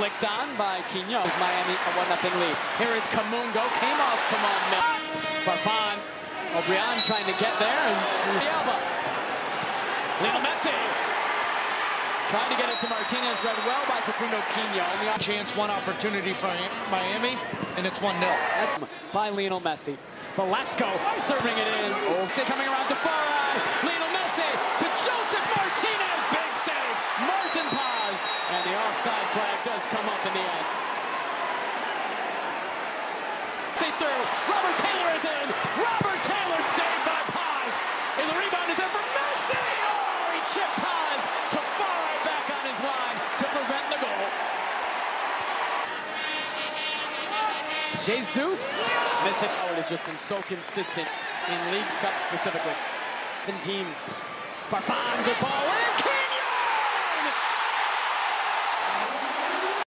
flicked on by Quino. Miami a 1-0 lead. Here is Camungo. Came off Camungo. Barbano. O'Brien trying to get there. And Lionel Messi. Trying to get it to Martinez. Read well by Facundo Quino. Only chance, one opportunity for Miami. And it's 1-0. That's by Lionel Messi. Velasco serving it in. Oh. Coming around to far eye. Lionel Messi to Joseph Martinez. Big save. Martin Paz. And the offside flag does come up in the end. Stay through. Robert Taylor is in. Robert Taylor saved by Paz. And the rebound is in for Messi. Oh, he chipped Paz to far right back on his line to prevent the goal. Jesus. Missing Howard has just been so consistent in Leagues Cup specifically. And teams. Barbano, good ball in.